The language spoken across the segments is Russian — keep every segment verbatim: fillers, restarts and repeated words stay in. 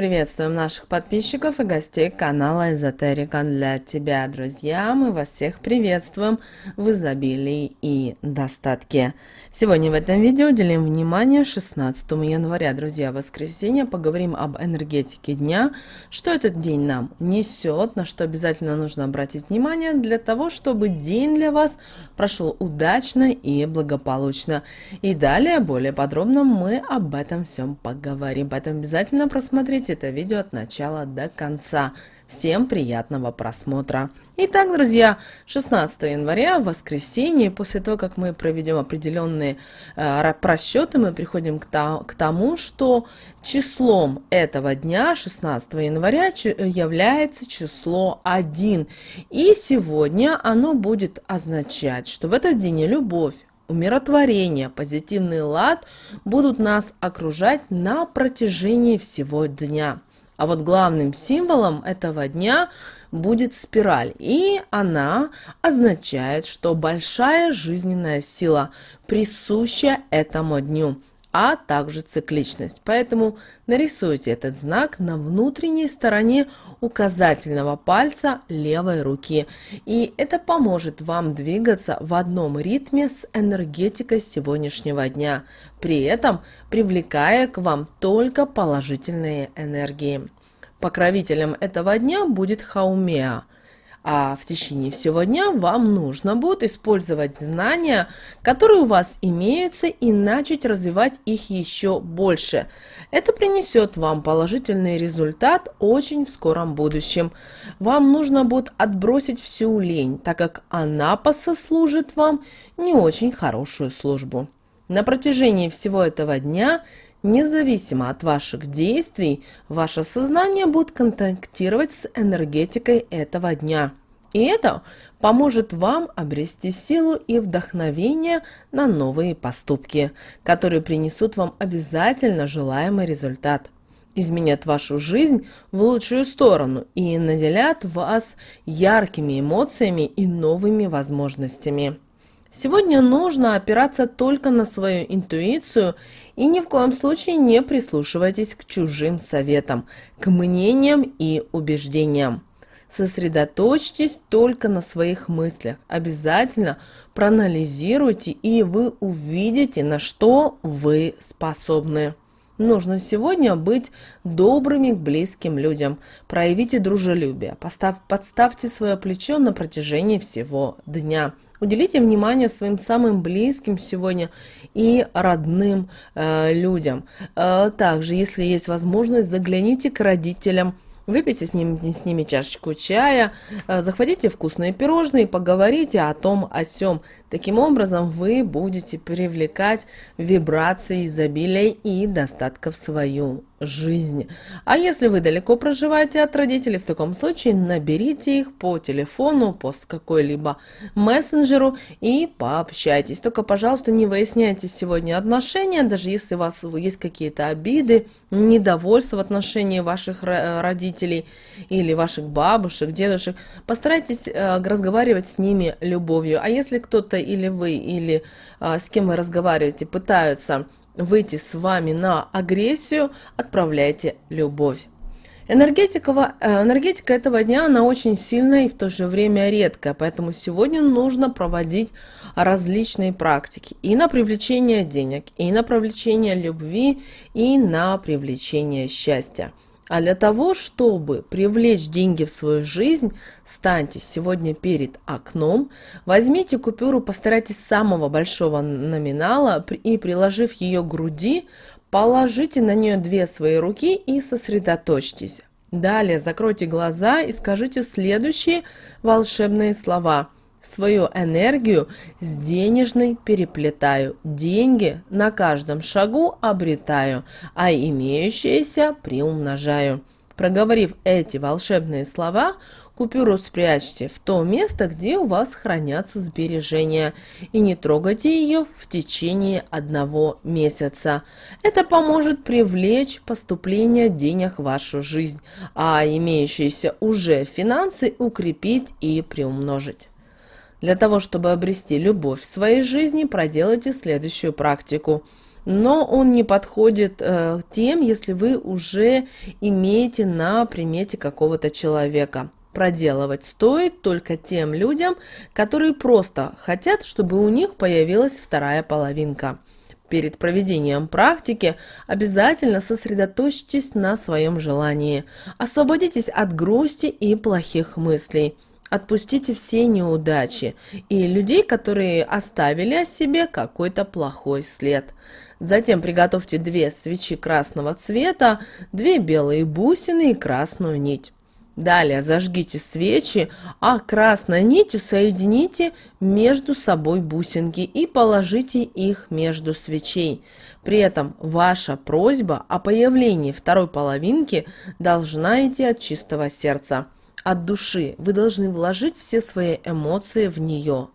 Приветствуем наших подписчиков и гостей канала Эзотерика для тебя, друзья. Мы вас всех приветствуем в изобилии и достатке. Сегодня в этом видео уделим внимание шестнадцатому января, друзья, воскресенье. Поговорим об энергетике дня, что этот день нам несет, на что обязательно нужно обратить внимание для того, чтобы день для вас прошел удачно и благополучно. И далее, более подробно, мы об этом всем поговорим. Поэтому обязательно просмотрите это видео от начала до конца. Всем приятного просмотра. Итак, друзья, шестнадцатого января, в воскресенье, после того, как мы проведем определенные э, просчеты, мы приходим к, та, к тому, что числом этого дня, шестнадцатого января, является число один. И сегодня оно будет означать, что в этот день любовь, умиротворение, позитивный лад будут нас окружать на протяжении всего дня. А вот главным символом этого дня будет спираль, и она означает, что большая жизненная сила присуща этому дню, а также цикличность. Поэтому нарисуйте этот знак на внутренней стороне указательного пальца левой руки. И это поможет вам двигаться в одном ритме с энергетикой сегодняшнего дня, при этом привлекая к вам только положительные энергии. Покровителем этого дня будет Хаумеа. А в течение всего дня вам нужно будет использовать знания, которые у вас имеются, и начать развивать их еще больше. Это принесет вам положительный результат очень в скором будущем. Вам нужно будет отбросить всю лень, так как она послужит вам не очень хорошую службу. На протяжении всего этого дня, независимо от ваших действий, ваше сознание будет контактировать с энергетикой этого дня. И это поможет вам обрести силу и вдохновение на новые поступки, которые принесут вам обязательно желаемый результат, изменят вашу жизнь в лучшую сторону и наделят вас яркими эмоциями и новыми возможностями. Сегодня нужно опираться только на свою интуицию и ни в коем случае не прислушивайтесь к чужим советам, к мнениям и убеждениям. Сосредоточьтесь только на своих мыслях, обязательно проанализируйте, и вы увидите, на что вы способны. Нужно сегодня быть добрыми к близким людям, проявите дружелюбие, подставьте свое плечо на протяжении всего дня. Уделите внимание своим самым близким сегодня и родным э, людям. Э, также, если есть возможность, загляните к родителям, выпейте с ними, с ними чашечку чая, э, захватите вкусные пирожные, поговорите о том, о сём. Таким образом, вы будете привлекать вибрации изобилия и достатка в свою жизнь. А если вы далеко проживаете от родителей, в таком случае наберите их по телефону, по какой-либо мессенджеру и пообщайтесь. Только, пожалуйста, не выясняйте сегодня отношения, даже если у вас есть какие-то обиды, недовольство в отношении ваших родителей или ваших бабушек, дедушек. Постарайтесь разговаривать с ними любовью. А если кто-то или вы, или с кем вы разговариваете, пытаются выйти с вами на агрессию, отправляйте любовь. Энергетика, энергетика этого дня, она очень сильная и в то же время редкая, поэтому сегодня нужно проводить различные практики и на привлечение денег, и на привлечение любви, и на привлечение счастья. А для того, чтобы привлечь деньги в свою жизнь, станьте сегодня перед окном, возьмите купюру, постарайтесь самого большого номинала и, приложив ее к груди, положите на нее две свои руки и сосредоточьтесь. Далее закройте глаза и скажите следующие волшебные слова. Свою энергию с денежной переплетаю, деньги на каждом шагу обретаю, а имеющиеся приумножаю. Проговорив эти волшебные слова, купюру спрячьте в то место, где у вас хранятся сбережения, и не трогайте ее в течение одного месяца. Это поможет привлечь поступление денег в вашу жизнь, а имеющиеся уже финансы укрепить и приумножить. Для того, чтобы обрести любовь в своей жизни, проделайте следующую практику. но он не подходит э, тем, если вы уже имеете на примете какого-то человека. Проделывать стоит только тем людям, которые просто хотят, чтобы у них появилась вторая половинка. Перед проведением практики обязательно сосредоточьтесь на своем желании. Освободитесь от грусти и плохих мыслей. Отпустите все неудачи и людей, которые оставили о себе какой-то плохой след. Затем приготовьте две свечи красного цвета, две белые бусины и красную нить. Далее зажгите свечи, а красной нитью соедините между собой бусинки и положите их между свечей. При этом ваша просьба о появлении второй половинки должна идти от чистого сердца, от души. Вы должны вложить все свои эмоции в нее.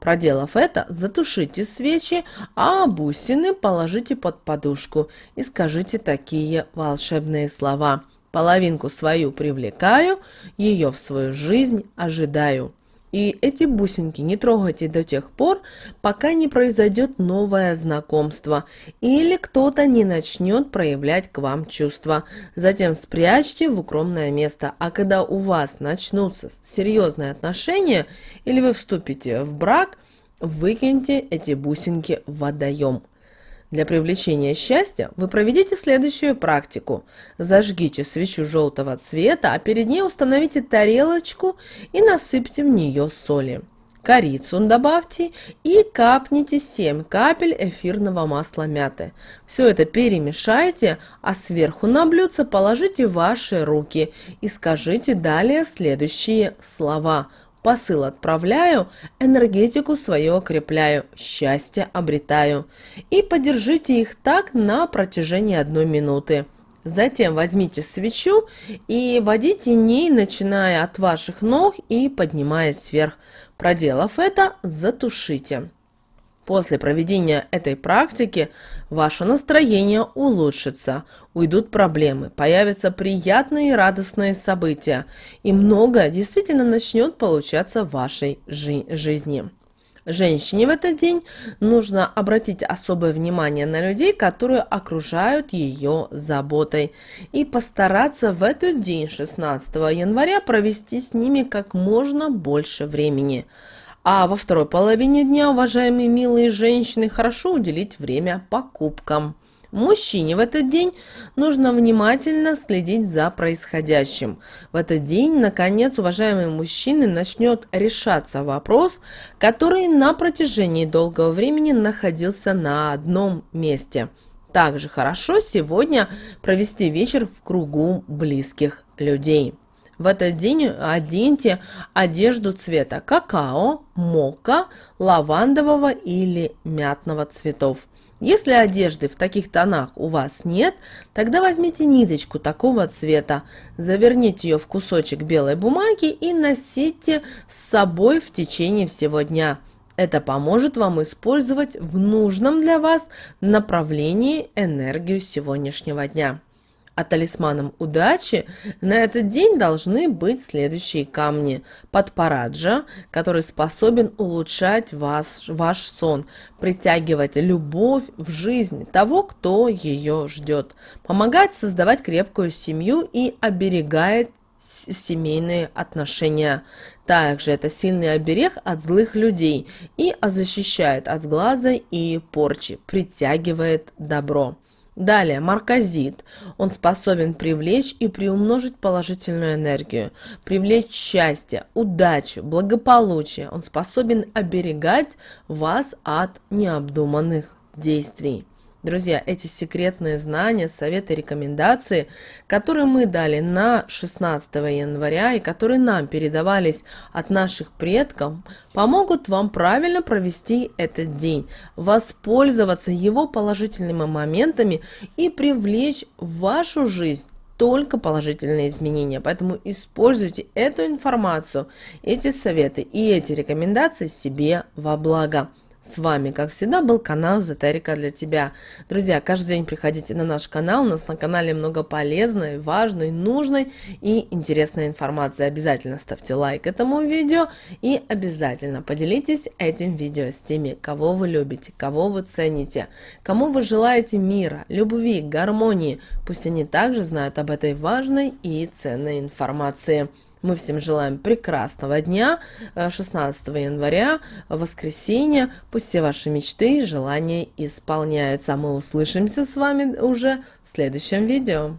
Проделав это, затушите свечи, а бусины положите под подушку и скажите такие волшебные слова. Половинку свою привлекаю, ее в свою жизнь ожидаю. И эти бусинки не трогайте до тех пор, пока не произойдет новое знакомство или кто-то не начнет проявлять к вам чувства. Затем спрячьте в укромное место, а когда у вас начнутся серьезные отношения или вы вступите в брак, выкиньте эти бусинки в водоем. Для привлечения счастья вы проведите следующую практику. Зажгите свечу желтого цвета, а перед ней установите тарелочку и насыпьте в нее соли. Корицу добавьте и капните семь капель эфирного масла мяты. Все это перемешайте, а сверху на блюдце положите ваши руки и скажите далее следующие слова. Посыл отправляю, энергетику свою укрепляю, счастье обретаю. И подержите их так на протяжении одной минуты. Затем возьмите свечу и водите ней, начиная от ваших ног и поднимаясь вверх. Проделав это, затушите. После проведения этой практики ваше настроение улучшится, уйдут проблемы, появятся приятные и радостные события, и многое действительно начнет получаться в вашей жи- жизни. Женщине в этот день нужно обратить особое внимание на людей, которые окружают ее заботой, и постараться в этот день, шестнадцатого января, провести с ними как можно больше времени. А во второй половине дня, уважаемые милые женщины, хорошо уделить время покупкам. Мужчине в этот день нужно внимательно следить за происходящим. В этот день, наконец, уважаемые мужчины, начнет решаться вопрос, который на протяжении долгого времени находился на одном месте. Также хорошо сегодня провести вечер в кругу близких людей. В этот день оденьте одежду цвета какао, мока, лавандового или мятного цветов. Если одежды в таких тонах у вас нет, тогда возьмите ниточку такого цвета, заверните ее в кусочек белой бумаги и носите с собой в течение всего дня. Это поможет вам использовать в нужном для вас направлении энергию сегодняшнего дня. А талисманом удачи на этот день должны быть следующие камни. Подпараджа, который способен улучшать вас, ваш сон, притягивать любовь в жизнь того, кто ее ждет, помогает создавать крепкую семью и оберегает семейные отношения. Также это сильный оберег от злых людей и защищает от сглаза и порчи, притягивает добро. Далее, марказит. Он способен привлечь и приумножить положительную энергию, привлечь счастье, удачу, благополучие. Он способен оберегать вас от необдуманных действий. Друзья, эти секретные знания, советы, рекомендации, которые мы дали на шестнадцатое января и которые нам передавались от наших предков, помогут вам правильно провести этот день, воспользоваться его положительными моментами и привлечь в вашу жизнь только положительные изменения. Поэтому используйте эту информацию, эти советы и эти рекомендации себе во благо. С вами, как всегда, был канал Эзотерика для тебя. Друзья, каждый день приходите на наш канал. У нас на канале много полезной, важной, нужной и интересной информации. Обязательно ставьте лайк этому видео и обязательно поделитесь этим видео с теми, кого вы любите, кого вы цените, кому вы желаете мира, любви, гармонии. Пусть они также знают об этой важной и ценной информации. Мы всем желаем прекрасного дня, шестнадцатого января, воскресенья. Пусть все ваши мечты и желания исполняются. Мы услышимся с вами уже в следующем видео.